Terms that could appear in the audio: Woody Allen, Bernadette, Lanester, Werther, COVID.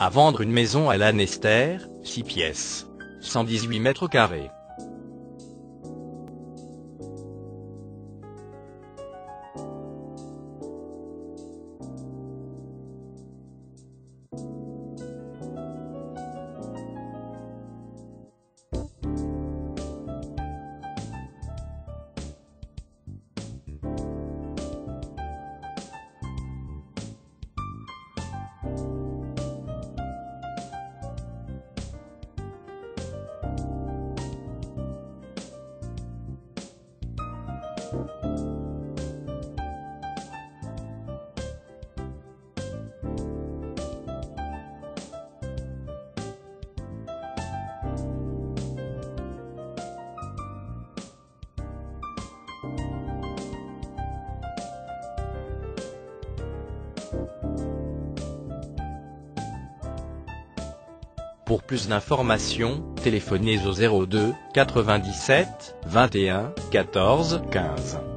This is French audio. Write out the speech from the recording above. à vendre une maison à Lanester, 6 pièces, 118 mètres carrés. Pour plus d'informations, téléphonez au 02 97 21 14 15.